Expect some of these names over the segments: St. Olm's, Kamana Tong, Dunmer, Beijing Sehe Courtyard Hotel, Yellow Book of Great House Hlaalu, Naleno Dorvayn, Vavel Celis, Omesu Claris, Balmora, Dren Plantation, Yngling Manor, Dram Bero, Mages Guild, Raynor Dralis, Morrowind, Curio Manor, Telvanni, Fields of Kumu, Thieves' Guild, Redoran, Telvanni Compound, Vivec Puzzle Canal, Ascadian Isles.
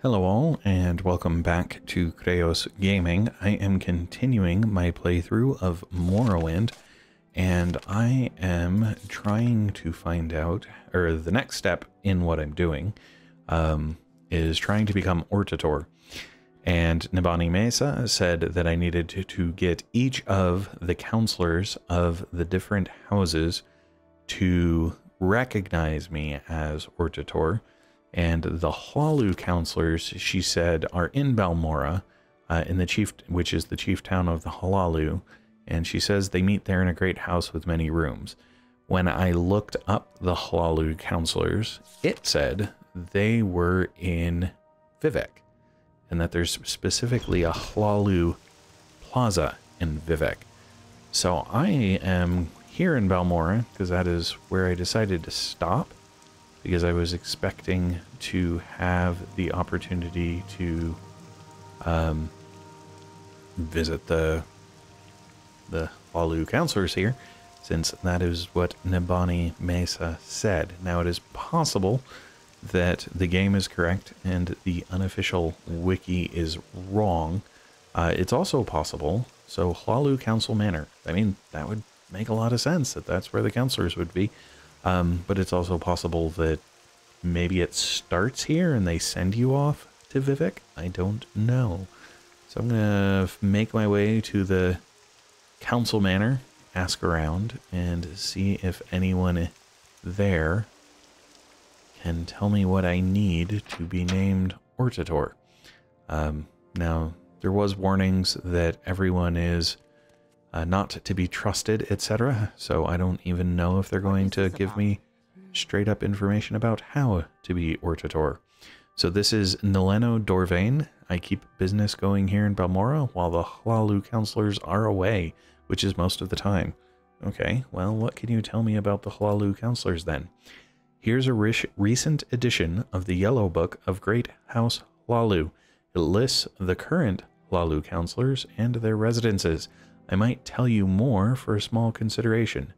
Hello all, and welcome back to Chreos Gaming. I am continuing my playthrough of Morrowind, and I am trying to find out, or the next step in what I'm doing, is trying to become Hortator. And Nibani Maesa said that I needed to get each of the counselors of the different houses to recognize me as Hortator. And the Hlaalu counselors, she said, are in Balmora, which is the chief town of the Hlaalu, and she says they meet there in a great house with many rooms. When I looked up the Hlaalu counselors, it said they were in Vivec, and that there's specifically a Hlaalu Plaza in Vivec. So I am here in Balmora, because that is where I decided to stop, because I was expecting to have the opportunity to visit the Hlaalu counselors here, since that is what Nibani Maesa said. Now, it is possible that the game is correct and the unofficial wiki is wrong. It's also possible, so Hlaalu Council Manor. I mean, that would make a lot of sense, that that's where the counselors would be. But it's also possible that maybe it starts here and they send you off to Vivec. I don't know. So I'm going to make my way to the Council Manor, ask around, and see if anyone there can tell me what I need to be named Hortator. Now, there was warnings that everyone is not to be trusted, etc. So I don't even know if they're going to give me straight up information about how to be Hortator. So this is Naleno Dorvayn. I keep business going here in Balmora while the Hlaalu counselors are away, which is most of the time. Okay, well, what can you tell me about the Hlaalu counselors then? Here's a recent edition of the Yellow Book of Great House Hlaalu. It lists the current Hlaalu counselors and their residences. I might tell you more for a small consideration.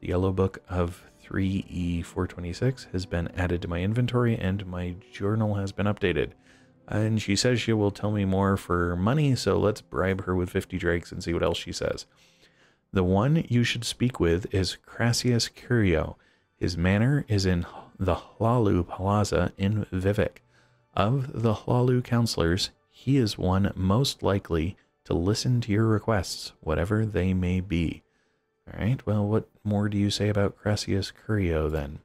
The Yellow Book of 3E426 has been added to my inventory and my journal has been updated. And she says she will tell me more for money, so let's bribe her with 50 drakes and see what else she says. The one you should speak with is Crassius Curio. His manor is in the Hlaalu Plaza in Vivec. Of the Hlaalu counselors, he is one most likely to listen to your requests, whatever they may be. All right, well, what more do you say about Crassius Curio, then?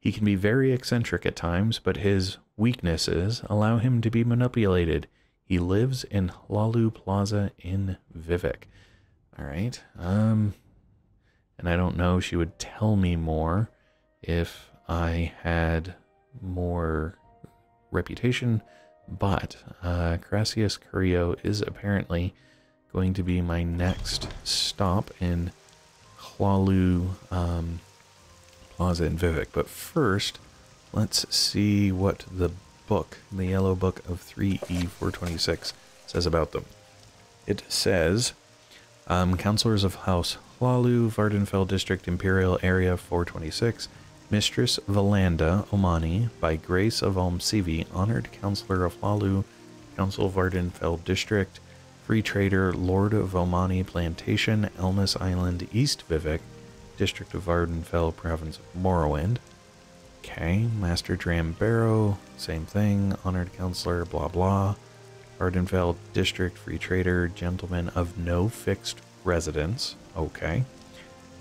He can be very eccentric at times, but his weaknesses allow him to be manipulated. He lives in Hlaalu Plaza in Vivec. All right, and I don't know, she would tell me more if I had more reputation, but Crassius Curio is apparently going to be my next stop in Hlaalu Plaza in Vivec. But first, let's see what the book, the Yellow Book of 3E426, says about them. It says, Counselors of House Hlaalu, Vvardenfell District, Imperial Area 426, Mistress Valenda Omani, by grace of Almsivi, honored counselor of Hlaalu, Council Vvardenfell District, free trader, Lord of Omani Plantation, Elmas Island, East Vivec, District of Vvardenfell, Province of Morrowind. Okay, Master Dram Bero, same thing, honored counselor, blah blah. Vvardenfell District, free trader, gentleman of no fixed residence. Okay.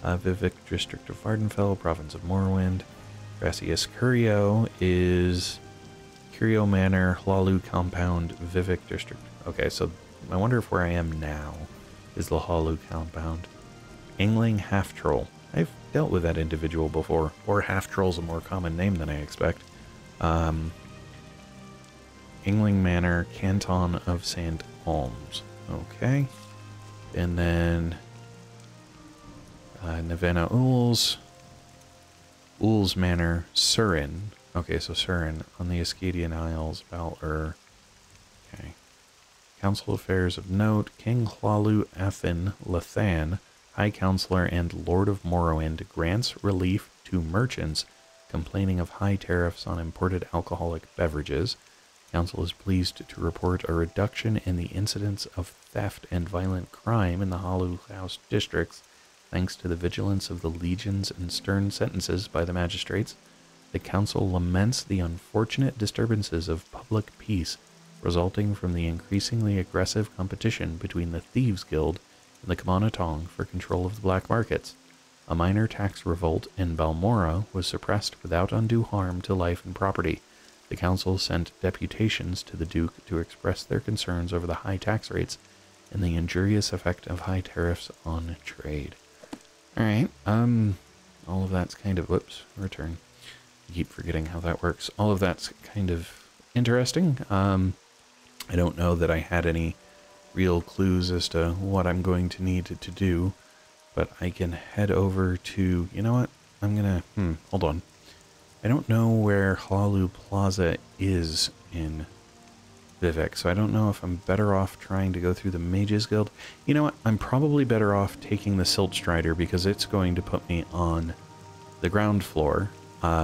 Vivec, District of Vvardenfell, Province of Morrowind. Crassius Curio is Curio Manor, Hlaalu Compound, Vivec District. Okay, so I wonder if where I am now is the Hlaalu Compound. Yngling Half-Troll. I've dealt with that individual before, or Half-Troll's a more common name than I expect. Yngling Manor, Canton of St. Alms. Okay. And then Nevena Ules, Ules Manor, Surin. Okay, so Surin on the Ascadian Isles, Okay. Council affairs of note, King Hlaalu Athen Lathan, High Counselor and Lord of Morrowind, grants relief to merchants complaining of high tariffs on imported alcoholic beverages. Council is pleased to report a reduction in the incidence of theft and violent crime in the Hlaalu House districts, thanks to the vigilance of the legions and stern sentences by the magistrates. The council laments the unfortunate disturbances of public peace resulting from the increasingly aggressive competition between the Thieves' Guild and the Kamana Tong for control of the black markets. A minor tax revolt in Balmora was suppressed without undue harm to life and property. The council sent deputations to the Duke to express their concerns over the high tax rates and the injurious effect of high tariffs on trade. Alright, all of that's kind of... whoops, return. I keep forgetting how that works. All of that's kind of interesting. I don't know that I had any real clues as to what I'm going to need to do, but I can head over to... you know what? I'm gonna... hold on. I don't know where Hlaalu Plaza is in Vivec, so I don't know if I'm better off trying to go through the Mages Guild. You know what? I'm probably better off taking the Siltstrider because it's going to put me on the ground floor,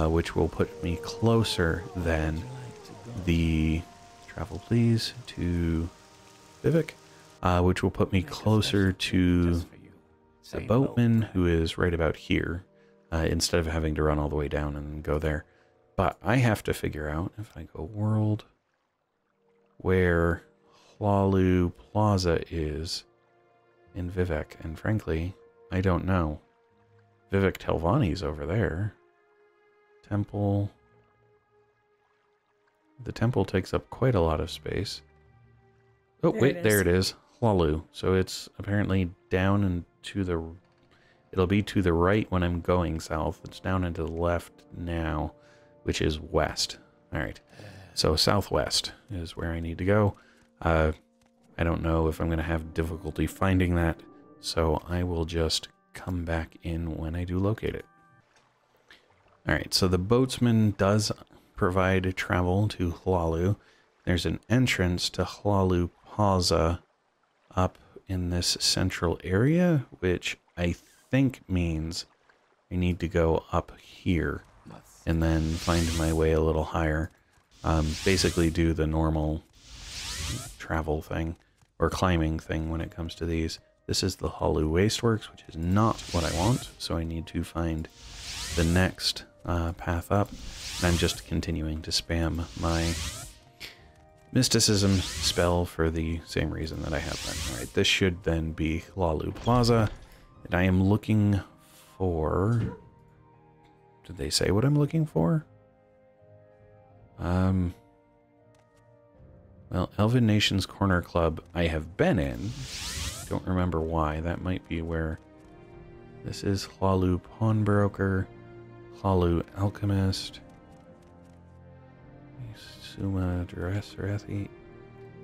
which will put me closer than the... travel please to Vivec, which will put me closer to the boatman, who is right about here. Instead of having to run all the way down and go there. But I have to figure out, if I go world, where Hlaalu Plaza is in Vivec. And frankly, I don't know. Vivec Telvanni's over there. Temple. The temple takes up quite a lot of space. Oh, wait, there it is. Hlaalu. So it's apparently down and to the... it'll be to the right when I'm going south. It's down and to the left now, which is west. All right. So southwest is where I need to go. I don't know if I'm going to have difficulty finding that, so I will just come back in when I do locate it. All right. So the boatsman does provide travel to Hlaalu. There's an entrance to Hlaalu Plaza up in this central area, which I think means I need to go up here and then find my way a little higher. Basically do the normal travel thing or climbing thing when it comes to these. This is the Hlaalu Wasteworks, which is not what I want, so I need to find the next path up. And I'm just continuing to spam my mysticism spell for the same reason that I have been. All right, this should then be Hlaalu Plaza. And I am looking for... did they say what I'm looking for? Well, Elven Nations Corner Club I have been in. Don't remember why. That might be where... this is Hlaalu Pawnbroker, Hlaalu Alchemist, Suma Dresserathi,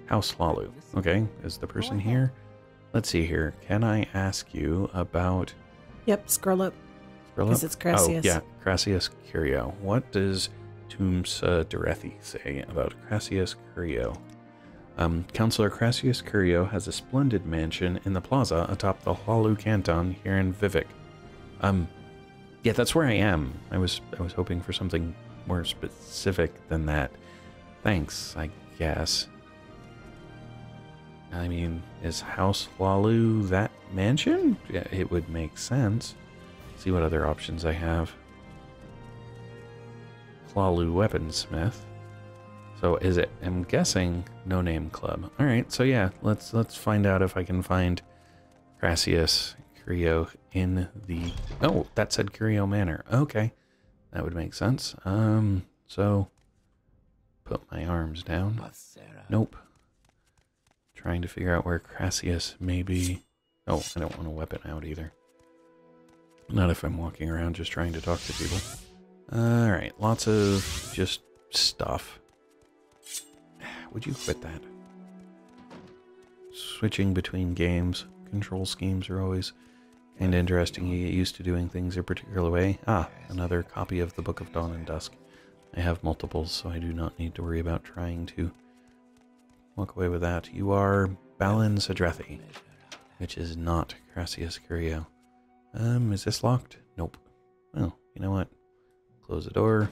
House Hlaalu. Okay, is the person here? Let's see here. Can I ask you about... yep, scroll up. Scroll up? Because it's Crassius. Oh, yeah. Crassius Curio. What does Tumsa Dorethi say about Crassius Curio? Councillor Crassius Curio has a splendid mansion in the plaza atop the Hlaalu Canton here in Vivec. Yeah, that's where I am. I was hoping for something more specific than that. Thanks, I guess. I mean, is House Hlaalu that mansion? Yeah, it would make sense. Let's see what other options I have. Hlaalu Weaponsmith. So is it, I'm guessing, No Name Club. All right, so yeah, let's find out if I can find Crassius Curio in the... oh, that said Curio Manor. Okay, that would make sense. So put my arms down. Nope. Trying to figure out where Crassius may be. Oh, I don't want a weapon out either. Not if I'm walking around just trying to talk to people. Alright, lots of just stuff. Would you quit that? Switching between games. Control schemes are always kind of interesting. You get used to doing things a particular way. Ah, another copy of the Book of Dawn and Dusk. I have multiples, so I do not need to worry about trying to walk away with that. You are Balin Sadrethi, which is not Crassius Curio. Is this locked? Nope. Well, you know what? Close the door.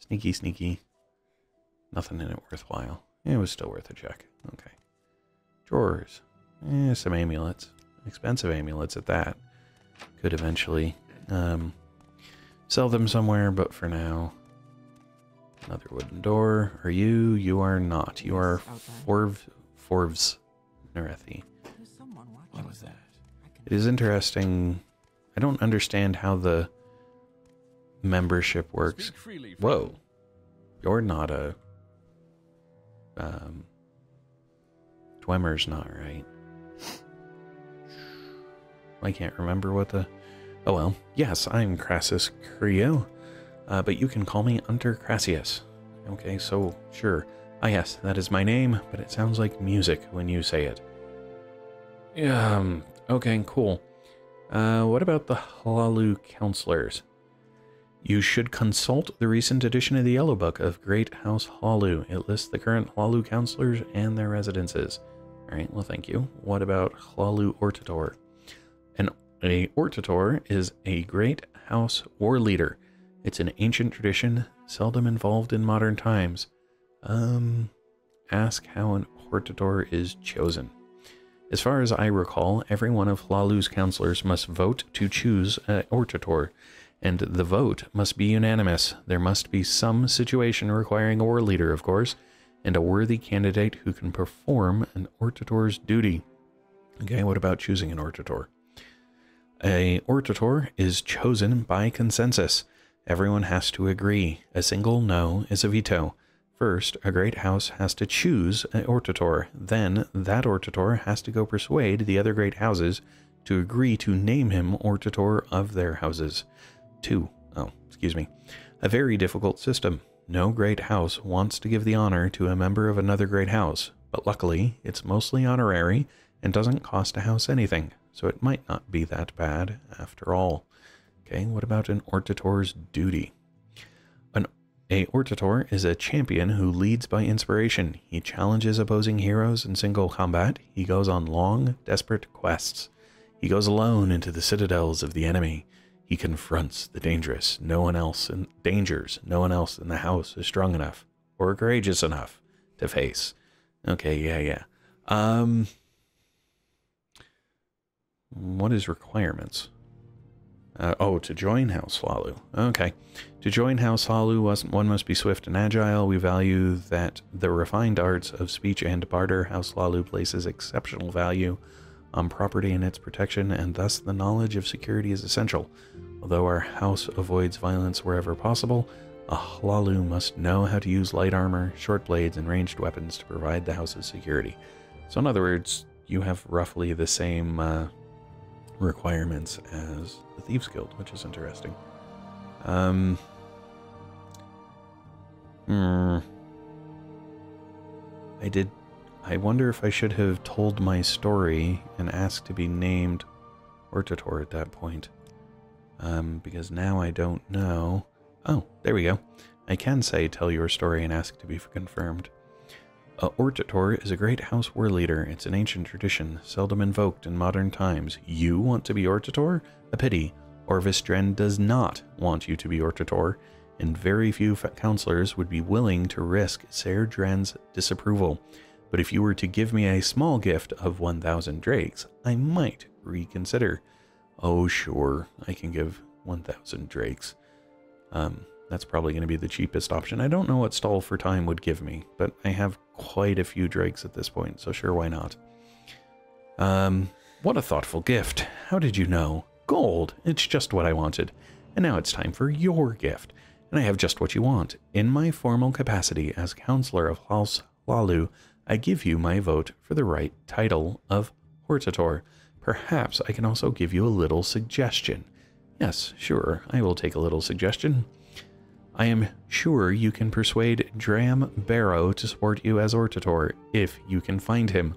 Sneaky, sneaky. Nothing in it worthwhile. It was still worth a check. Okay. Drawers. Some amulets. Expensive amulets at that. Could eventually sell them somewhere, but for now... Another wooden door. Are you? You are not. You are Forv's Narethi. What was that? It is interesting. I don't understand how the membership works. Whoa. You're not a... Dwemer's not right. I can't remember what the... Oh well. Yes, I'm Crassius Curio. But you can call me Unter Crassius. Okay, so, sure. Ah yes, that is my name, but it sounds like music when you say it. Okay, cool. What about the Hlaalu Councilors? You should consult the recent edition of the Yellow Book of Great House Hlaalu. It lists the current Hlaalu Councilors and their residences. Alright, well thank you. What about Hlaalu Hortator? A Hortator is a Great House War Leader. It's an ancient tradition, seldom involved in modern times. Ask how an Hortator is chosen. As far as I recall, every one of Hlaalu's councilors must vote to choose a Hortator, and the vote must be unanimous. There must be some situation requiring a war leader, of course, and a worthy candidate who can perform an Hortator's duty. Okay, what about choosing an Hortator? A Hortator is chosen by consensus. Everyone has to agree. A single no is a veto. First, a great house has to choose an Hortator. Then, that Hortator has to go persuade the other great houses to agree to name him Hortator of their houses. A very difficult system. No great house wants to give the honor to a member of another great house, but luckily, it's mostly honorary and doesn't cost a house anything, so it might not be that bad after all. Okay, what about an Hortator's duty? A Hortator is a champion who leads by inspiration. He challenges opposing heroes in single combat. He goes on long, desperate quests. He goes alone into the citadels of the enemy. He confronts the dangerous. No one else in the house is strong enough or courageous enough to face. Okay, yeah. What is requirements? To join House Hlaalu. Okay. To join House Hlaalu, one must be swift and agile. We value that the refined arts of speech and barter. House Hlaalu places exceptional value on property and its protection, and thus the knowledge of security is essential. Although our house avoids violence wherever possible, a Hlaalu must know how to use light armor, short blades, and ranged weapons to provide the house's security. So in other words, you have roughly the same... requirements as the Thieves' Guild, which is interesting. I wonder if I should have told my story and asked to be named Hortator at that point. Because now I don't know. Oh, there we go. I can say tell your story and ask to be confirmed. A Hortator is a great house war leader. It's an ancient tradition, seldom invoked in modern times. You want to be Hortator? A pity. Orvas Dren does not want you to be Hortator, and very few councillors would be willing to risk Ser Dren's disapproval. But if you were to give me a small gift of 1,000 drakes, I might reconsider. Oh sure, I can give 1,000 drakes. That's probably going to be the cheapest option. I don't know what stall for time would give me, but I have quite a few drakes at this point, so sure, why not? What a thoughtful gift. How did you know? Gold. It's just what I wanted. And now it's time for your gift. And I have just what you want. In my formal capacity as Counselor of House Hlaalu, I give you my vote for the right title of Hortator. Perhaps I can also give you a little suggestion. Yes, sure, I will take a little suggestion. I am sure you can persuade Dram Bero to support you as Hortator, if you can find him.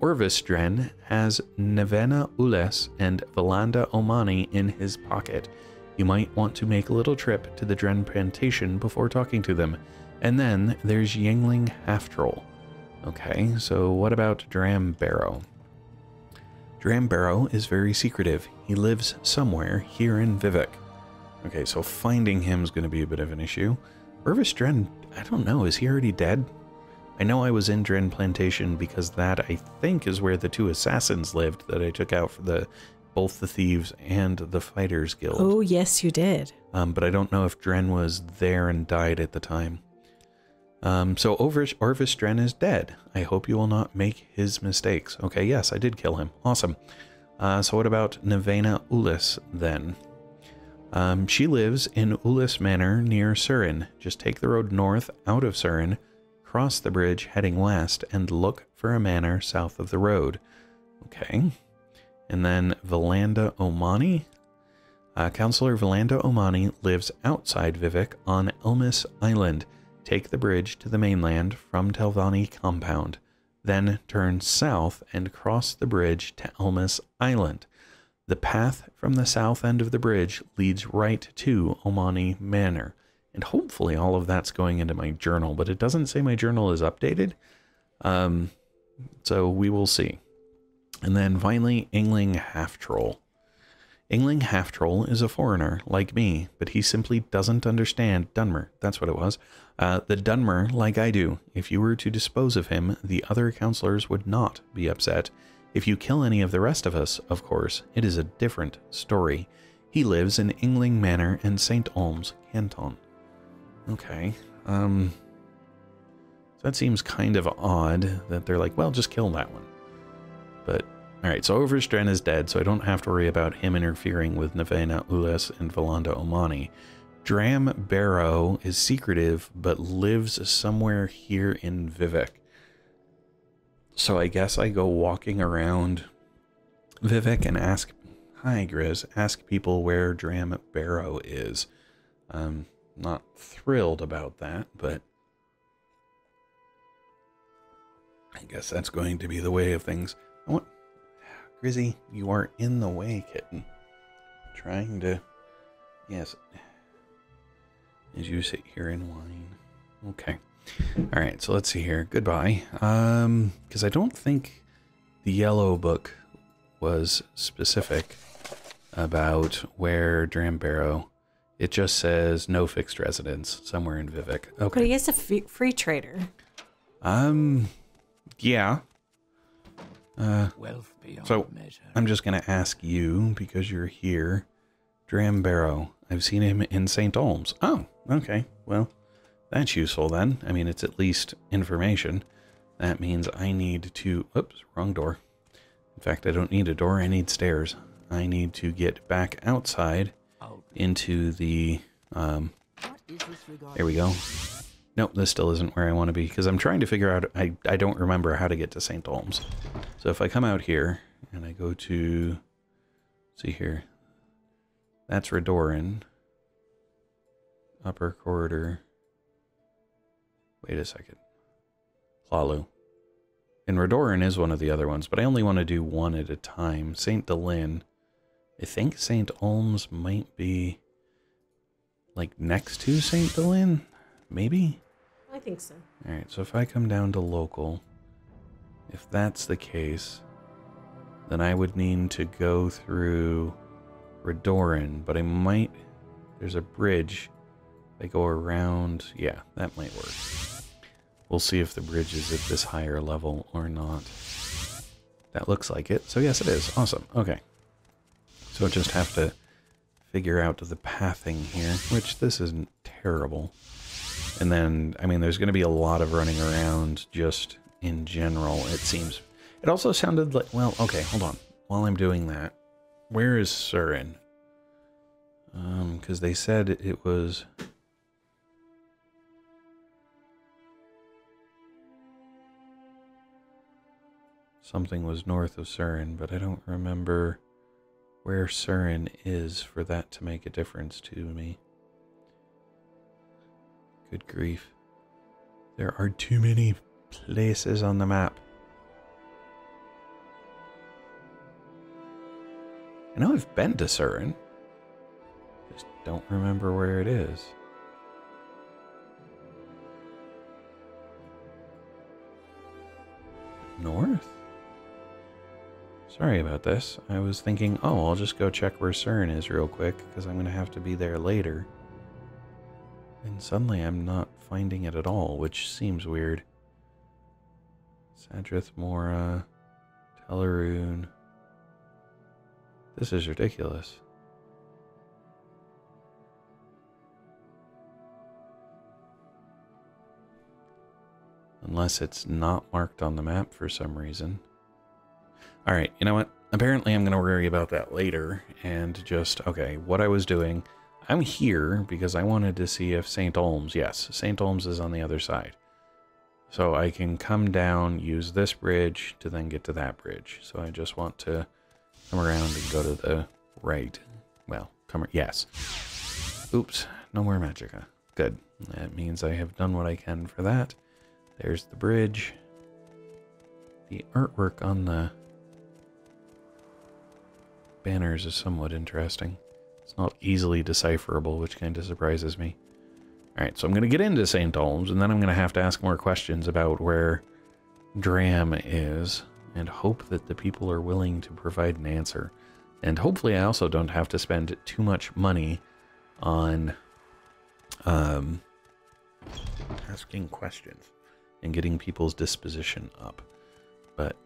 Orvas Dren has Nevena Ules and Valenda Omani in his pocket. You might want to make a little trip to the Dren Plantation before talking to them. And then there's Yngling Half-Troll. Okay, so what about Dram Bero? Dram Bero is very secretive. He lives somewhere here in Vivec. Okay, so finding him is going to be a bit of an issue. Orvas Dren I don't know, is he already dead? I know I was in Dren Plantation because that, I think, is where the two assassins lived that I took out for the both the Thieves and the Fighters Guild. Oh, yes, you did. But I don't know if Dren was there and died at the time. So Orvas Dren is dead. I hope you will not make his mistakes. Okay, yes, I did kill him. Awesome. So what about Nevena Ules, then? She lives in Ules Manor near Surin. Just take the road north out of Surin, cross the bridge heading west, and look for a manor south of the road. Okay. And then Valenda Omani. Councillor Valenda Omani lives outside Vivec on Elmis Island. Take the bridge to the mainland from Telvanni Compound. Then turn south and cross the bridge to Elmis Island. The path from the south end of the bridge leads right to Omani Manor. And hopefully all of that's going into my journal, but it doesn't say my journal is updated. So we will see. And then finally, Yngling Half-Troll. Yngling Half-Troll is a foreigner, like me, but he simply doesn't understand Dunmer. That's what it was. The Dunmer, like I do. If you were to dispose of him, the other counselors would not be upset. If you kill any of the rest of us, of course, it is a different story. He lives in Yngling Manor and St. Olm's, Canton. Okay, so that seems kind of odd that they're like, well, just kill that one. But, alright, so Orvas Dren is dead, so I don't have to worry about him interfering with Nevena Ules and Valenda Omani. Dram Bero is secretive, but lives somewhere here in Vivec. So I guess I go walking around Vivec and ask, hi Grizz, ask people where Dram Bero is. Not thrilled about that, but I guess that's going to be the way of things. I want... Grizzy, you are in the way, kitten. Trying to... Yes. As you sit here and whine. Okay. Alright, so let's see here. Goodbye. Because I don't think the Yellow Book was specific about where Dram Bero... It just says no fixed residence somewhere in Vivec. Okay. But he is a free trader. Yeah. Wealth beyond measure. I'm just going to ask you, because you're here, Dram Bero. I've seen him in St. Olm's. Oh, okay. Well, that's useful then. I mean, it's at least information. That means I need to... Oops, wrong door. In fact, I don't need a door. I need stairs. I need to get back outside into the, there we go. Nope, this still isn't where I want to be, because I'm trying to figure out, I don't remember how to get to St. Olm's. So if I come out here, and I go to, see here, that's Redoran, upper corridor, wait a second, Hlaalu. And Redoran is one of the other ones, but I only want to do one at a time. St. Delin. I think St. Olm's might be, like, next to St. Delin? Maybe? I think so. Alright, so if I come down to local, if that's the case, then I would need to go through Redoran, but I might... There's a bridge. They go around... Yeah, that might work. We'll see if the bridge is at this higher level or not. That looks like it. So yes, it is. Awesome. Okay. So I just have to figure out the pathing here, which this isn't terrible. And then, I mean, there's going to be a lot of running around just in general, it seems. It also sounded like, well, okay, hold on. While I'm doing that, where is Surin? Because they said it was... Something was north of Surin, but I don't remember... where Surin is for that to make a difference to me. Good grief. There are too many places on the map. I know I've been to Surin. Just don't remember where it is. North? Sorry about this. I was thinking, oh, I'll just go check where Surin is real quick, because I'm going to have to be there later. And suddenly I'm not finding it at all, which seems weird. Sadrith Mora, Teleroon. This is ridiculous. Unless it's not marked on the map for some reason. Alright, you know what? Apparently I'm going to worry about that later and just, okay, what I was doing. I'm here because I wanted to see if St. Olmes, yes, St. Olmes is on the other side. So I can come down, use this bridge to then get to that bridge. So I just want to come around and go to the right. Well, come, yes. Oops, no more Magicka. Good. That means I have done what I can for that. There's the bridge. The artwork on the banners is somewhat interesting. It's not easily decipherable, which kind of surprises me. Alright, so I'm going to get into St. Olmes, and then I'm going to have to ask more questions about where Dram is, and hope that the people are willing to provide an answer. And hopefully I also don't have to spend too much money on asking questions and getting people's disposition up. But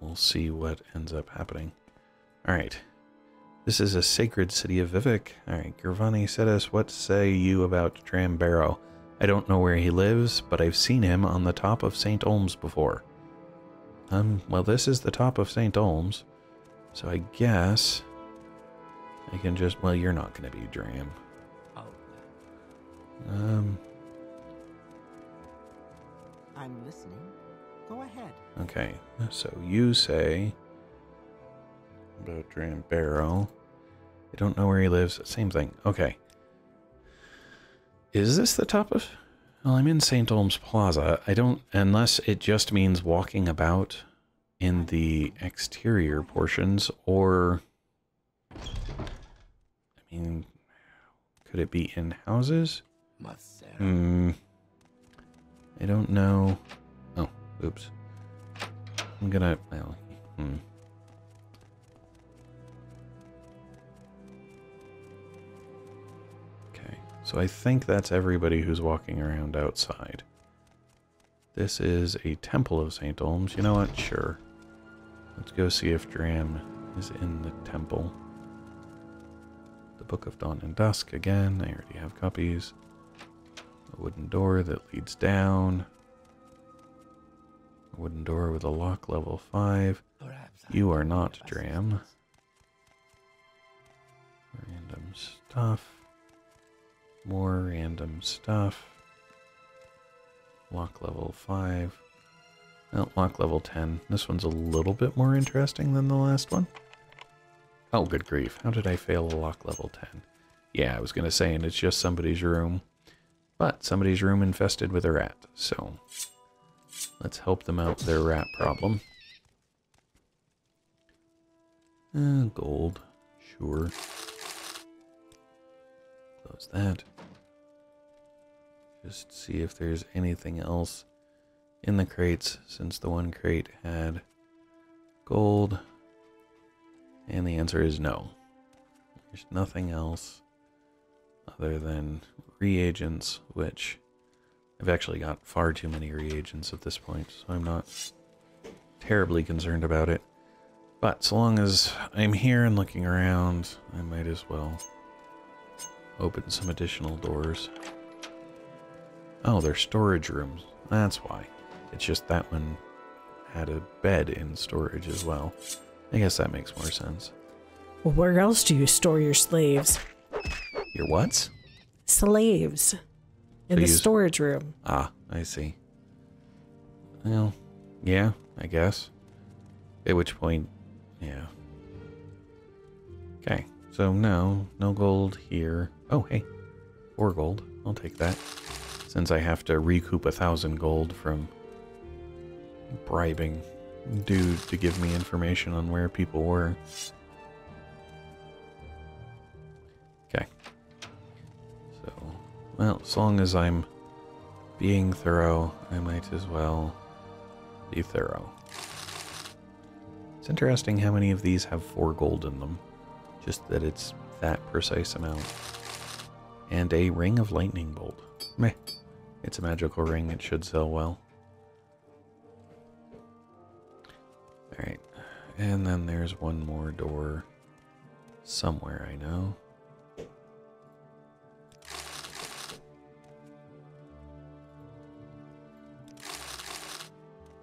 we'll see what ends up happening. Alright. This is a sacred city of Vivec. Alright, Gervani said us, what say you about Dram Bero? I don't know where he lives, but I've seen him on the top of St. Olmes before. Well, this is the top of St. Olmes, so I guess I can just, well, you're not going to be Dram. Oh. I'm listening. Go ahead. Okay, so you say about Dram Bero. I don't know where he lives. Same thing. Okay. Is this the top of... Well, I'm in St. Olmes Plaza. I don't... Unless it just means walking about in the exterior portions, or... I mean... Could it be in houses? I don't know. Oh, oops. I'm gonna... Well, So I think that's everybody who's walking around outside. This is a temple of St. Olmes. You know what? Sure. Let's go see if Dram is in the temple. The Book of Dawn and Dusk again. I already have copies. A wooden door that leads down. A wooden door with a lock level 5. You are not Dram. Random stuff. More random stuff. Lock level 5. Oh, lock level 10. This one's a little bit more interesting than the last one. Oh, good grief. How did I fail a lock level 10? Yeah, I was going to say, and it's just somebody's room. But somebody's room infested with a rat. So let's help them out with their rat problem. Gold. Sure. Close that. Just see if there's anything else in the crates, since the one crate had gold. And the answer is no. There's nothing else other than reagents, which I've actually got far too many reagents at this point, so I'm not terribly concerned about it. But so long as I'm here and looking around, I might as well open some additional doors. Oh, they're storage rooms. That's why. It's just that one had a bed in storage as well. I guess that makes more sense. Well, where else do you store your slaves? Your what? Slaves. In the storage room. Ah, I see. Well, yeah, I guess. At which point, yeah. Okay, so no gold here. Oh, hey, 4 gold. I'll take that, since I have to recoup 1,000 gold from bribing dude to give me information on where people were. Okay. So, well, as long as I'm being thorough, I might as well be thorough. It's interesting how many of these have 4 gold in them. Just that it's that precise amount. And a ring of lightning bolt. Meh. It's a magical ring. It should sell well. Alright. And then there's one more door somewhere, I know.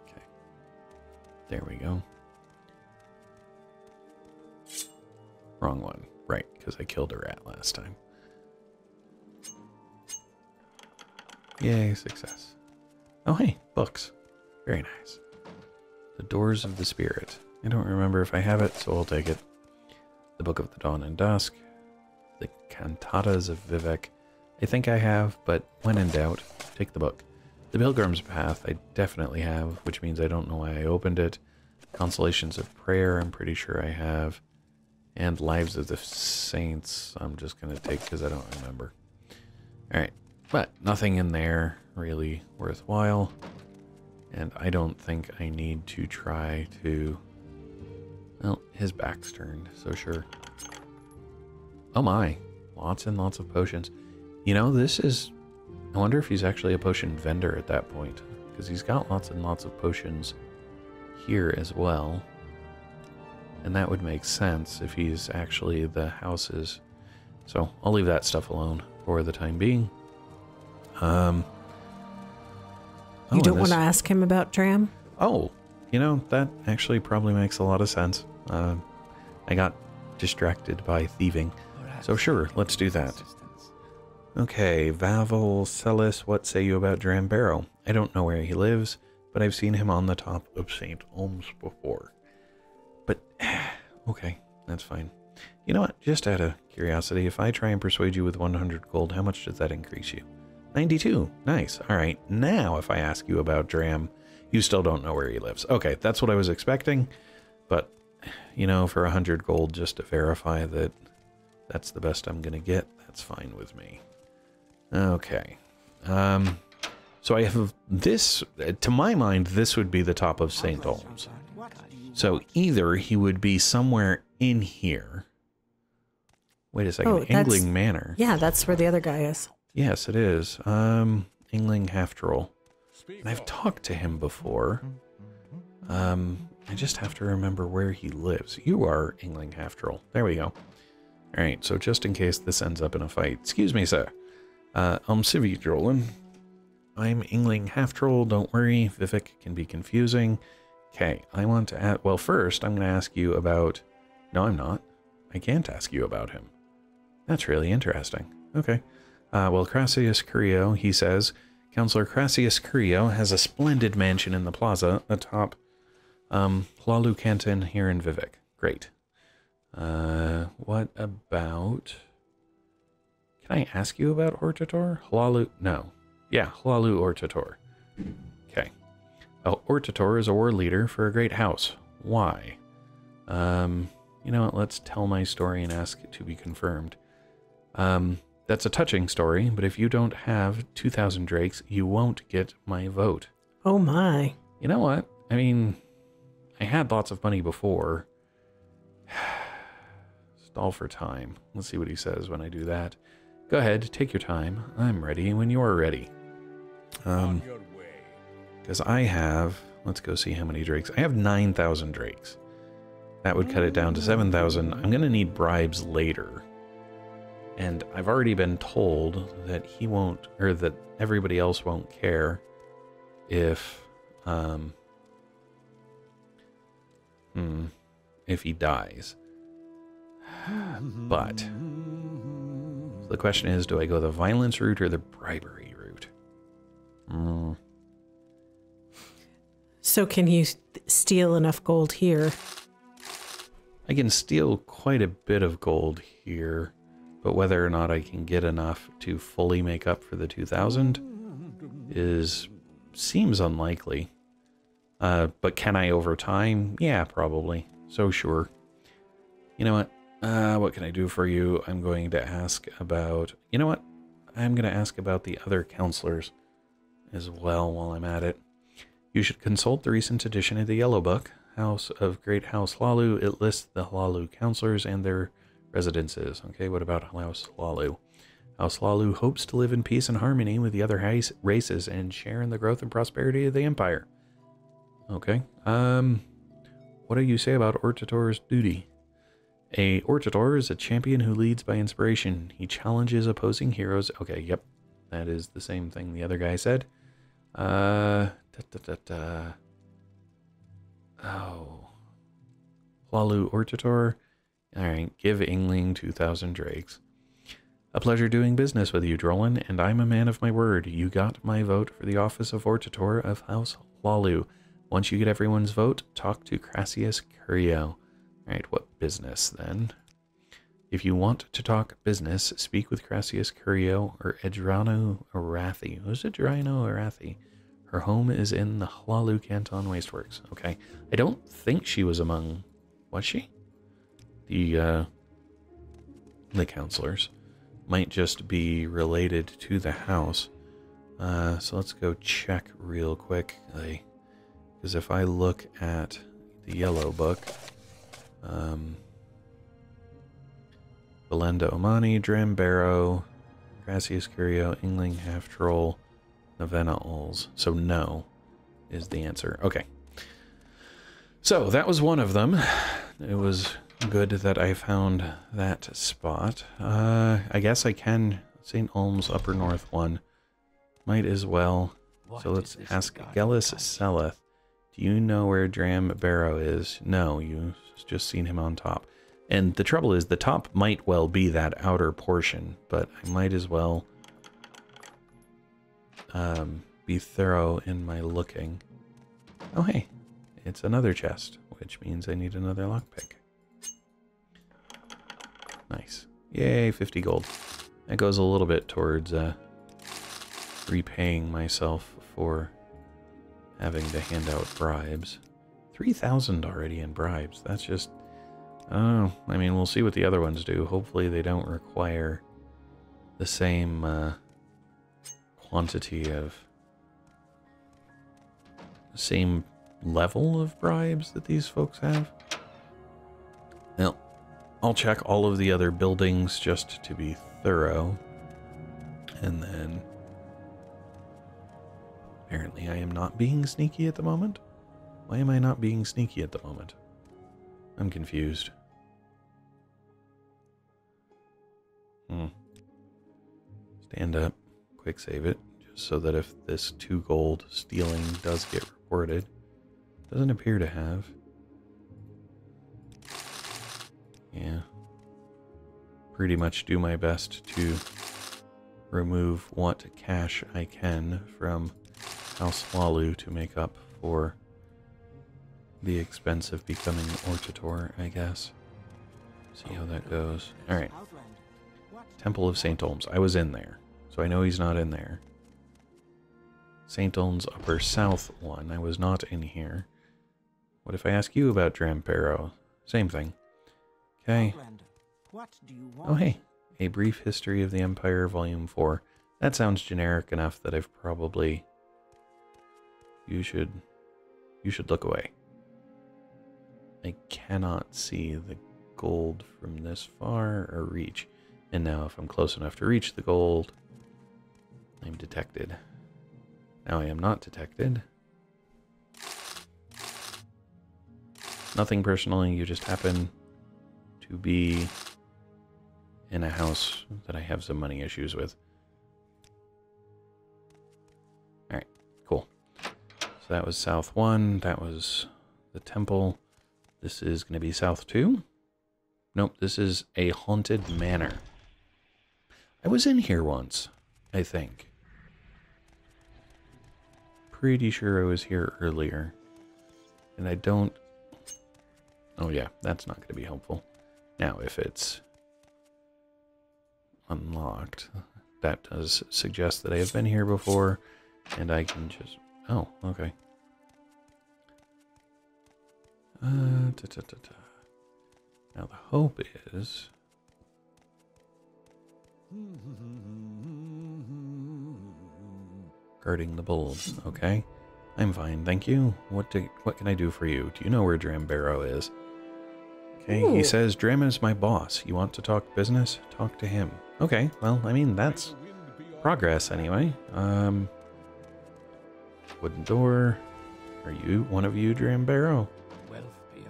Okay. There we go. Wrong one. Right, because I killed a rat last time. Yay, success. Oh, hey, books. Very nice. The Doors of the Spirit. I don't remember if I have it, so I'll take it. The Book of the Dawn and Dusk. The Cantatas of Vivec. I think I have, but when in doubt, take the book. The Pilgrim's Path I definitely have, which means I don't know why I opened it. Consolations of Prayer I'm pretty sure I have. And Lives of the Saints I'm just going to take because I don't remember. Alright. But nothing in there really worthwhile, and I don't think I need to try to... Well, his back's turned, so sure. Oh my, lots and lots of potions. You know, this is... I wonder if he's actually a potion vendor at that point, because he's got lots and lots of potions here as well. And that would make sense if he's actually the house's. So I'll leave that stuff alone for the time being. You don't want to ask him about Dram? Oh, you know, that actually probably makes a lot of sense. I got distracted by thieving. So sure, let's do that. Okay, Vavel Celis, what say you about Dram Bero? I don't know where he lives, but I've seen him on the top of St. Olm's before. But, okay, that's fine. You know what, just out of curiosity, if I try and persuade you with 100 gold, how much does that increase you? 92. Nice. All right. Now, if I ask you about Dram, you still don't know where he lives. Okay, that's what I was expecting. But, you know, for 100 gold, just to verify that that's the best I'm going to get, that's fine with me. Okay. So I have this, to my mind, this would be the top of St. Olm's. So either he would be somewhere in here. Wait a second. Oh, Yngling Manor. Yeah, that's where the other guy is. Yes, it is. Yngling Half-Troll. And I've talked to him before. I just have to remember where he lives. You are Yngling Half-Troll. There we go. Alright, so just in case this ends up in a fight. Excuse me, sir. Civi Drolan. I'm Yngling Half-Troll. Don't worry, Vivec can be confusing. Okay, I want to ask... Well, first, I'm going to ask you about... No, I'm not. I can't ask you about him. That's really interesting. Okay. Well, Crassius Curio, he says, Counselor Crassius Curio has a splendid mansion in the plaza atop Hlaalu Canton here in Vivec. Great. What about... Can I ask you about Hortator? Hlaalu... No. Yeah, Hlaalu Hortator. Okay. Hortator is a war leader for a great house. Why? You know what? Let's tell my story and ask it to be confirmed. That's a touching story, but if you don't have 2,000 drakes, you won't get my vote. Oh my. You know what? I mean, I had lots of money before. Stall for time. Let's see what he says when I do that. Go ahead, take your time. I'm ready when you're ready. On your way. Because I have, let's go see how many drakes. I have 9,000 drakes. That would cut it down to 7,000. I'm going to need bribes later. And I've already been told that he won't, or that everybody else won't care if he dies. But the question is, do I go the violence route or the bribery route? So can you steal enough gold here? I can steal quite a bit of gold here. But whether or not I can get enough to fully make up for the 2,000 seems unlikely. But can I over time? Yeah, probably. So sure. You know what can I do for you? I'm going to ask about... You know what? I'm going to ask about the other counselors as well while I'm at it. You should consult the recent edition of the Yellow Book, House of Great House Hlaalu. It lists the Hlaalu counselors and their... residences. Okay, what about Hlaalu? House Hlaalu hopes to live in peace and harmony with the other races and share in the growth and prosperity of the Empire. Okay. What do you say about Hortator's duty? A Hortator is a champion who leads by inspiration. He challenges opposing heroes. Okay, yep. That is the same thing the other guy said. Oh. Hlaalu Hortator. Alright, give Yngling 2,000 drakes. A pleasure doing business with you, Drolan, and I'm a man of my word. You got my vote for the office of Hortator of House Hlaalu. Once you get everyone's vote, talk to Crassius Curio. Alright, what business then? If you want to talk business, speak with Crassius Curio or Edryno Arethi. Who's Edryno Arethi? Her home is in the Hlaalu Canton Wasteworks. Okay. I don't think she was among... Was she? The counselors. Might just be related to the house. So let's go check real quick. Because if I look at the yellow book, Valenda Omani, Dram Bero, Crassius Curio, Yngling Half-Troll, Nevena Ules. So no is the answer. Okay. So that was one of them. It was good that I found that spot. I guess I can. St. Olm's Upper North one. Might as well. So let's ask Gellis Seleth. Do you know where Dram Bero is? No, you've just seen him on top. And the trouble is the top might well be that outer portion, but I might as well be thorough in my looking. Oh hey, it's another chest, which means I need another lockpick. Nice. Yay, 50 gold. That goes a little bit towards repaying myself for having to hand out bribes. 3,000 already in bribes. That's just... Oh, I mean, we'll see what the other ones do. Hopefully they don't require the same quantity of... same level of bribes that these folks have. Well, I'll check all of the other buildings just to be thorough. And then... Apparently I am not being sneaky at the moment. Why am I not being sneaky at the moment? I'm confused. Stand up. Quick save it. Just so that if this 2 gold stealing does get reported. Doesn't appear to have. Yeah. Pretty much do my best to remove what cash I can from House Hlaalu to make up for the expense of becoming Hortator, I guess. See how that goes. Alright. Temple of St. Olm's. I was in there, so I know he's not in there. St. Olm's Upper South one. I was not in here. What if I ask you about Dram Bero? Same thing. Okay. Oh, hey. A Brief History of the Empire, Volume 4. That sounds generic enough that I've probably... You should look away. I cannot see the gold from this far or reach. And now if I'm close enough to reach the gold, I'm detected. Now I am not detected. Nothing personally, you just happen to be in a house that I have some money issues with. So that was South 1, that was the temple. This is going to be South 2. Nope, this is a haunted manor. I was in here once, I think. Pretty sure I was here earlier. And I don't... Oh yeah, that's not going to be helpful. Now, if it's unlocked, that does suggest that I have been here before, and I can just... Oh, okay. Now the hope is... Guarding the bulb. Okay. I'm fine, thank you. What can I do for you? Do you know where Dram Bero is? Okay, Ooh. He says, Dram is my boss. You want to talk business? Talk to him. Okay, well, I mean, that's progress anyway. Wooden door. Are you one of you, Dram Bero?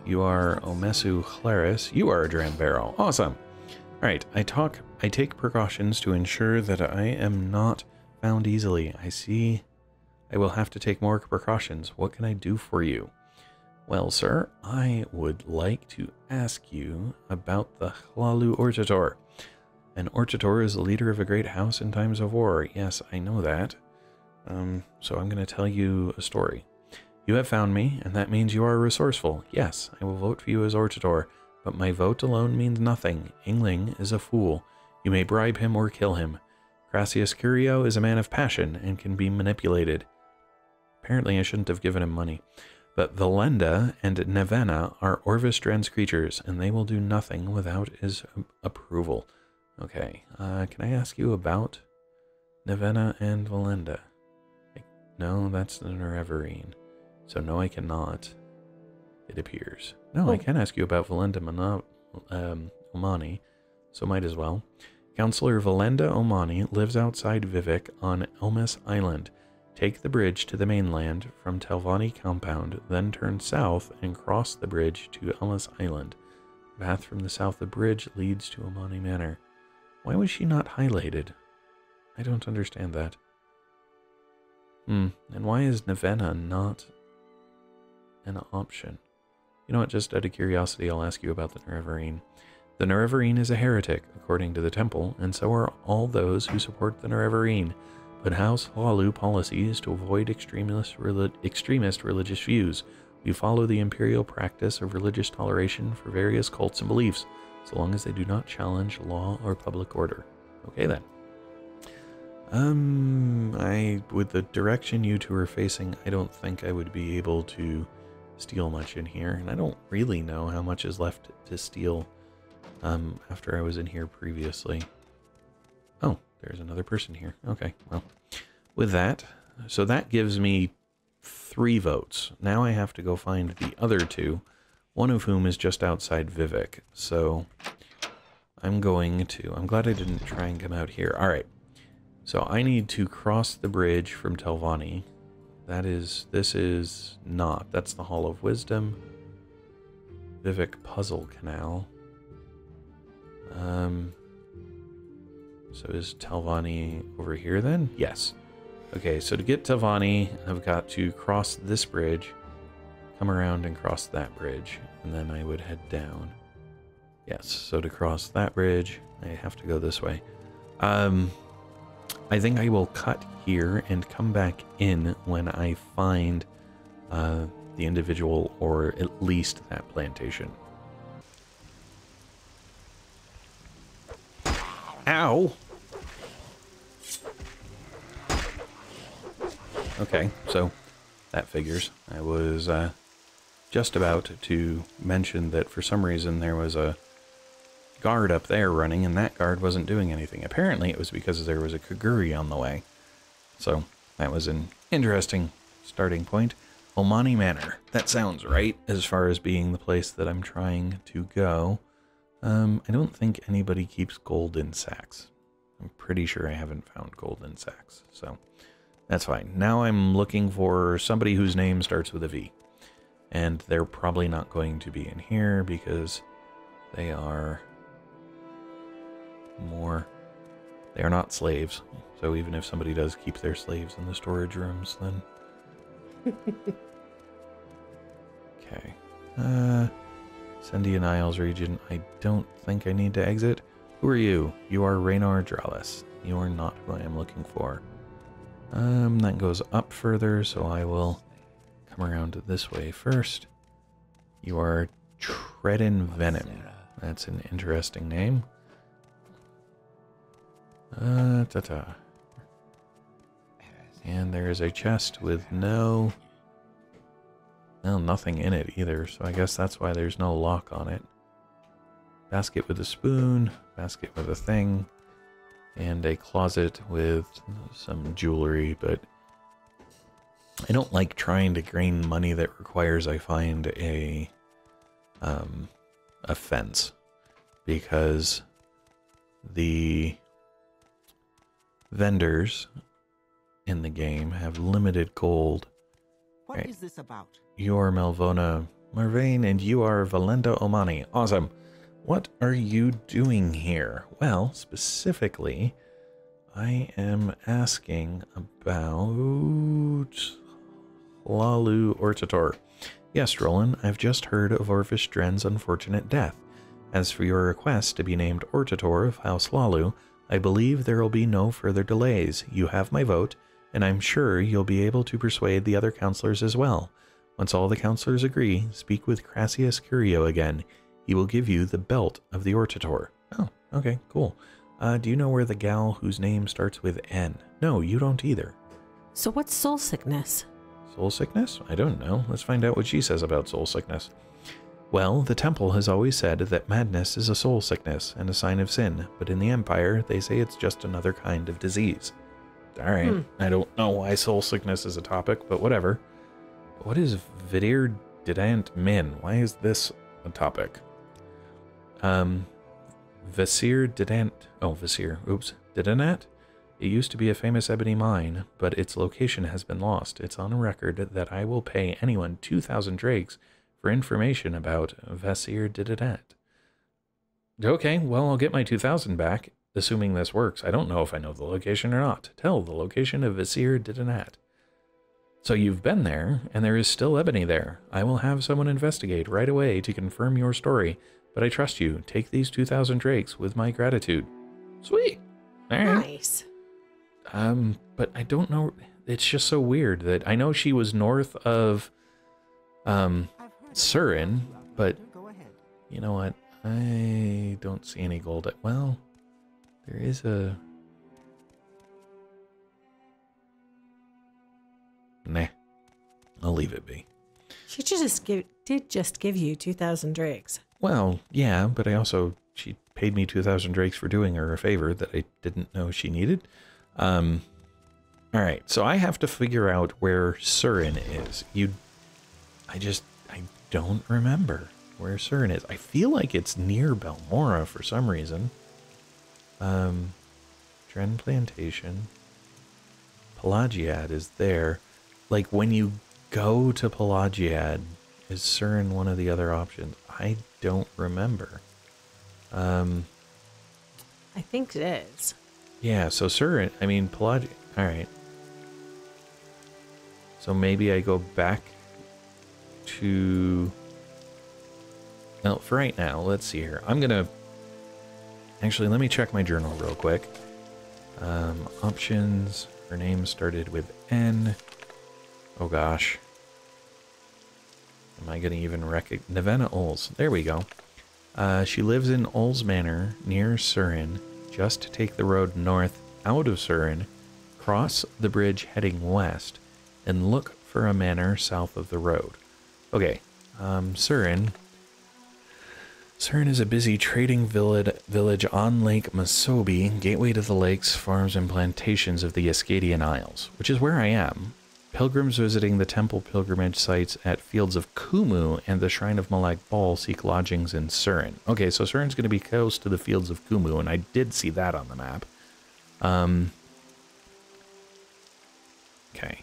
You are Omesu Claris. You are a Dram Bero. Awesome. All right, I take precautions to ensure that I am not found easily. I see. I will have to take more precautions. What can I do for you? Well, sir, I would like to ask you about the Hlaalu Hortator. An Hortator is the leader of a great house in times of war. Yes, I know that. So I'm going to tell you a story. You have found me, and that means you are resourceful. Yes, I will vote for you as Hortator. But my vote alone means nothing. Yngling is a fool. You may bribe him or kill him. Crassius Curio is a man of passion and can be manipulated. Apparently I shouldn't have given him money. But Valenda and Nevena are Orvas Dren's creatures, and they will do nothing without his approval. Okay, can I ask you about Nevena and Valenda? No, that's the Nerevarine. So no, I cannot. It appears. No, I can ask you about Valenda Omani, so might as well. Counselor Valenda Omani lives outside Vivec on Omes Island. Take the bridge to the mainland from Telvanni Compound, then turn south and cross the bridge to Omes Island. The path from the south of the bridge leads to Omani Manor. Why was she not highlighted? I don't understand that. And why is Nevena not an option? You know what, just out of curiosity, I'll ask you about the Nerevarine. The Nerevarine is a heretic, according to the temple, and so are all those who support the Nerevarine, but House Hlaalu policy is to avoid extremist religious views. We follow the imperial practice of religious toleration for various cults and beliefs, so long as they do not challenge law or public order. Okay then. With the direction you two are facing, I don't think I would be able to steal much in here, and I don't really know how much is left to steal after I was in here previously. Oh, there's another person here. Okay, well, with that, so that gives me 3 votes. Now I have to go find the other 2, one of whom is just outside Vivec, so I'm glad I didn't try and come out here. All right, so I need to cross the bridge from Telvanni. That's the Hall of Wisdom. Vivec Puzzle Canal. So is Telvanni over here then? Yes. Okay, so to get Telvanni, I've got to cross this bridge, come around and cross that bridge, and then I would head down. Yes, so to cross that bridge, I have to go this way. I think I will cut here and come back in when I find the individual, or at least that plantation. Ow! Okay, so that figures. I was just about to mention that for some reason there was a guard up there running, and that guard wasn't doing anything. Apparently it was because there was a Kaguri on the way. So that was an interesting starting point. Omani Manor. That sounds right as far as being the place that I'm trying to go. I don't think anybody keeps gold in sacks. I'm pretty sure I haven't found gold in sacks, so that's fine. Now I'm looking for somebody whose name starts with a V, and they're probably not going to be in here because they are... They are not slaves, so even if somebody does keep their slaves in the storage rooms, then... Okay. Ascadian Isles region, I don't think I need to exit. Who are you? You are Raynor Dralis. You are not who I am looking for. That goes up further, so I will come around this way first. You are Tredin Venom. That's an interesting name. And there is a chest with nothing in it either, so I guess that's why there's no lock on it. Basket with a spoon, basket with a thing, and a closet with some jewelry, but I don't like trying to gain money that requires I find a fence, because the vendors in the game have limited gold. What is this about? You are Melvona Marvain, and you are Valenda Omani. Awesome. What are you doing here? Well, specifically, I am asking about Hlaalu Hortator. Yes, Drolan, I've just heard of Orvas Dren's unfortunate death. As for your request to be named Hortator of House Hlaalu, I believe there will be no further delays. You have my vote, and I'm sure you'll be able to persuade the other councillors as well. Once all the councillors agree, speak with Crassius Curio again. He will give you the belt of the Hortator. Oh, okay, cool. Do you know where the gal whose name starts with N? No, you don't either. So what's soul sickness? Soul sickness? I don't know. Let's find out what she says about soul sickness. Well, the temple has always said that madness is a soul sickness and a sign of sin, but in the Empire, they say it's just another kind of disease. Alright, I don't know why soul sickness is a topic, but whatever. What is Vassir-Didanat Mine? Why is this a topic? Vassir-Didanat... Oh, Vassir. Oops. Didanat? It used to be a famous ebony mine, but its location has been lost. It's on record that I will pay anyone 2,000 drakes for information about Vassir-Didanat. Okay, well, I'll get my 2,000 back, assuming this works. I don't know if I know the location or not. Tell the location of Vassir-Didanat. So you've been there, and there is still ebony there. I will have someone investigate right away to confirm your story, but I trust you. Take these 2,000 drakes with my gratitude. Sweet. All right. Nice. But I don't know, it's just so weird that I know she was north of, Surin, but you know what, I don't see any gold. Well, there is a... Nah, I'll leave it be. She did just give you 2,000 drakes. Well, yeah, but I also, she paid me 2,000 drakes for doing her a favor that I didn't know she needed. All right, so I have to figure out where Surin is. I don't remember where Surin is. I feel like it's near Balmora for some reason. Dren Plantation. Pelagiad is there. Like, when you go to Pelagiad, is Surin one of the other options? I don't remember. I think it is. Yeah, so Surin, I mean, Pelagiad, alright. So maybe I go back to... Well, for right now, let's see here. I'm gonna... Actually, let me check my journal real quick. Options, her name started with N. Oh gosh. Am I gonna even recognize... Nevena Ules, there we go. She lives in Ules Manor, near Surin. Just take the road north out of Surin, cross the bridge heading west, and look for a manor south of the road. Okay, Surin. Surin is a busy trading village on Lake Masobi, gateway to the lakes, farms, and plantations of the Ascadian Isles, which is where I am. Pilgrims visiting the temple pilgrimage sites at Fields of Kumu and the Shrine of Malak Bal seek lodgings in Surin. Okay, so Surin's going to be close to the Fields of Kumu, and I did see that on the map. Okay.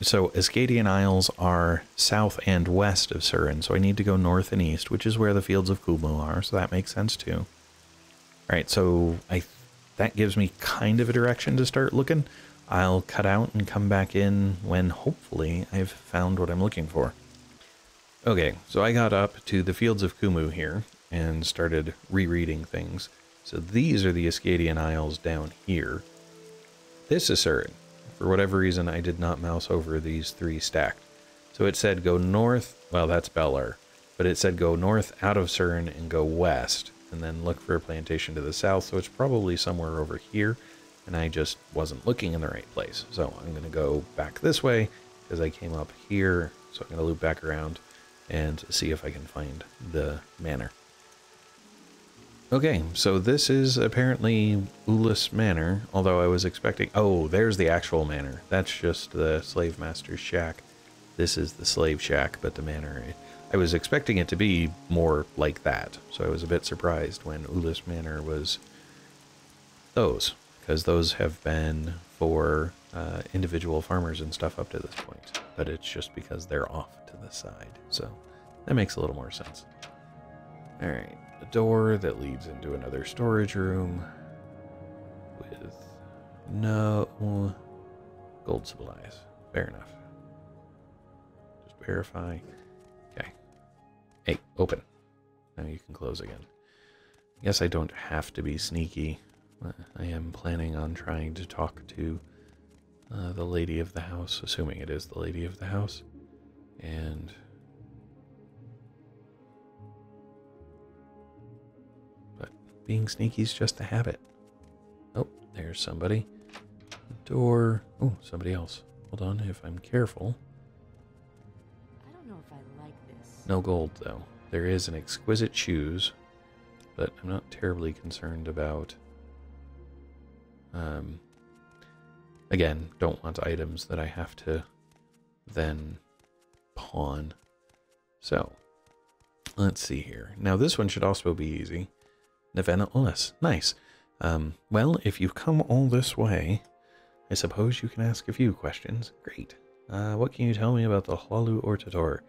So Ascadian Isles are south and west of Surin, so I need to go north and east, which is where the Fields of Kumu are, so that makes sense too. Alright, so that gives me kind of a direction to start looking. I'll cut out and come back in when, hopefully, I've found what I'm looking for. Okay, so I got up to the Fields of Kumu here and started rereading things. So these are the Ascadian Isles down here. This is Surin. For whatever reason, I did not mouse over these three stacked. So it said go north. Well, that's Beller. But it said go north out of Surin and go west. And then look for a plantation to the south. So it's probably somewhere over here. And I just wasn't looking in the right place. So I'm going to go back this way because I came up here. So I'm going to loop back around and see if I can find the manor. Okay, so this is apparently Ules Manor, although I was expecting... Oh, there's the actual manor. That's just the slave master's shack. This is the slave shack, but the manor... I was expecting it to be more like that. So I was a bit surprised when Ules Manor was those. because those have been for individual farmers and stuff up to this point, but it's just because they're off to the side, so that makes a little more sense. All right, a door that leads into another storage room with no gold supplies. Fair enough. Just verify. Okay. Hey, open. Now you can close again. I guess I don't have to be sneaky. I am planning on trying to talk to the lady of the house, assuming it is the lady of the house, and but being sneaky is just a habit. Oh, there's somebody. The door. Oh, somebody else. Hold on, if I'm careful. I don't know if I like this. No gold though. There is an exquisite shoes, but I'm not terribly concerned about. Again, don't want items that I have to then pawn. So, let's see here. Now this one should also be easy. Nevena Ules. Nice. Well, if you've come all this way, I suppose you can ask a few questions. Great. What can you tell me about the Hlaalu Hortator?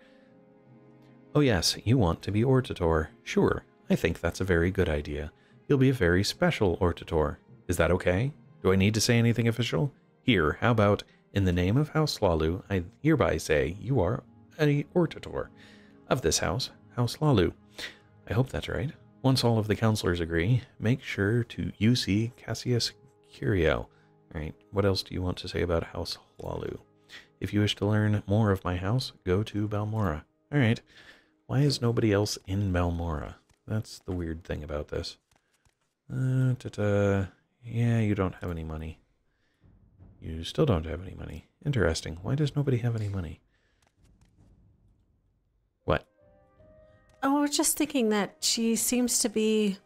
Oh yes, you want to be Hortator. Sure, I think that's a very good idea. You'll be a very special Hortator. Is that okay? Do I need to say anything official? Here, how about, in the name of House Hlaalu, I hereby say you are a Hortator of this house, House Hlaalu. I hope that's right. Once all of the counselors agree, make sure to see Crassius Curio. All right, what else do you want to say about House Hlaalu? If you wish to learn more of my house, go to Balmora. All right, why is nobody else in Balmora? That's the weird thing about this. Yeah, you don't have any money. You still don't have any money. Interesting. Why does nobody have any money? What? Oh, I was just thinking that she seems to be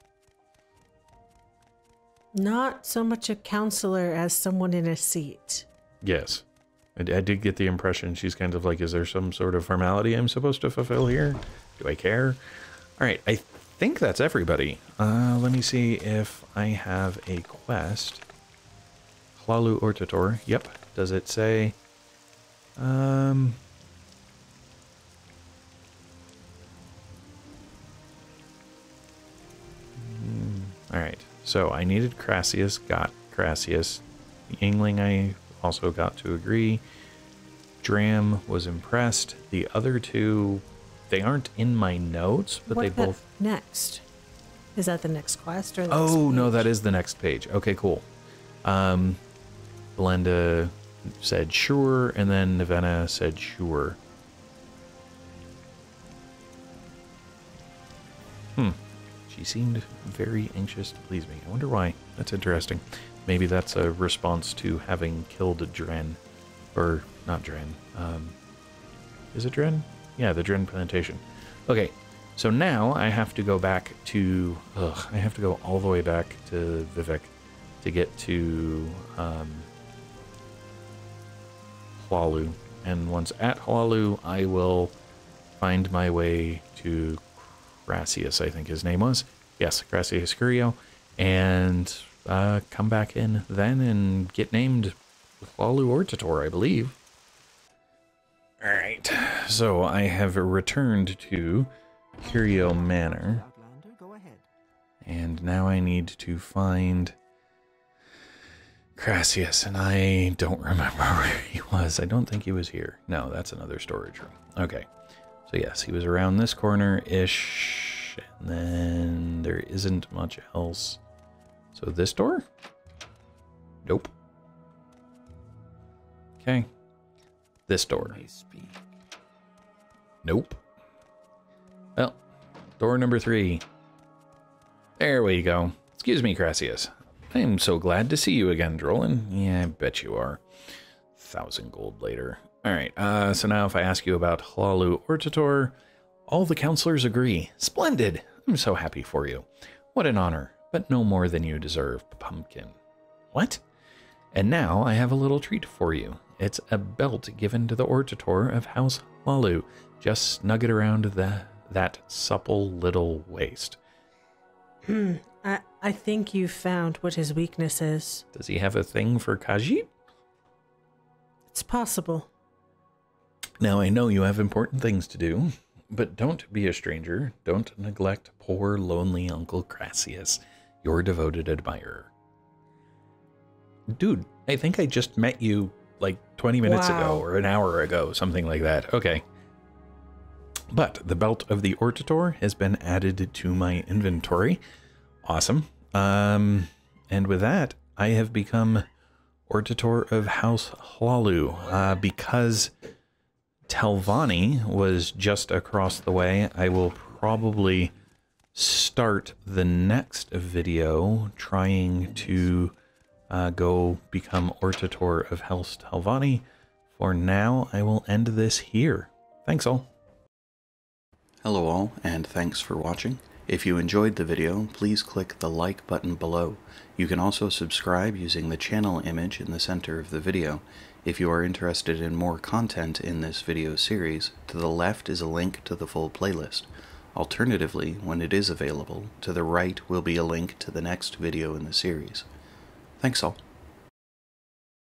not so much a counselor as someone in a seat. Yes. I did get the impression she's kind of like, is there some sort of formality I'm supposed to fulfill here? Do I care? All right, I think that's everybody. Let me see if I have a quest. Hlaalu Hortator. Yep. Does it say? All right. So I needed Crassius. Got Crassius. The Yngling I also got to agree. Dram was impressed. The other two. They aren't in my notes, but what they both... Next? Is that the next quest? Or the next page? No, that is the next page. Okay, cool. Valenda said sure, and then Nevena said sure. She seemed very anxious to please me. I wonder why. That's interesting. Maybe that's a response to having killed a Dren. Or, not Dren. Is it Dren? Yeah, the Dren Plantation. Okay, so now I have to go back to... I have to go all the way back to Vivec to get to Hlaalu. And once at Hlaalu, I will find my way to Crassius, I think his name was. Yes, Crassius Curio. And come back in then and get named Hlaalu Hortator, I believe. Alright, so I have returned to Curio Manor, and now I need to find Crassius, and I don't remember where he was. I don't think he was here. No, that's another storage room. Okay, so yes, he was around this corner-ish, and then there isn't much else. So this door? Nope. Okay. This door. Nope. Well, door number 3. There we go. Excuse me, Crassius. I am so glad to see you again, Drolan. Yeah, I bet you are. 1,000 gold later. All right, so now if I ask you about Hlaalu Hortator, all the counselors agree. Splendid. I'm so happy for you. What an honor, but no more than you deserve, pumpkin. What? And now I have a little treat for you. It's a belt given to the Hortator of House Hlaalu. Just snug it around that supple little waist. I think you found what his weakness is. Does he have a thing for Khajiit? It's possible. Now, I know you have important things to do, but don't be a stranger. Don't neglect poor, lonely Uncle Crassius, your devoted admirer. Dude, I think I just met you like 20 minutes ago or an hour ago, something like that. Okay. But the belt of the Hortator has been added to my inventory. Awesome. And with that, I have become Hortator of House Hlaalu, because Telvanni was just across the way. I will probably start the next video trying to go become Hortator of House Telvanni. For now, I will end this here. Thanks all. Hello all, and thanks for watching. If you enjoyed the video, please click the like button below. You can also subscribe using the channel image in the center of the video. If you are interested in more content in this video series, to the left is a link to the full playlist. Alternatively, when it is available, to the right will be a link to the next video in the series. Thanks all.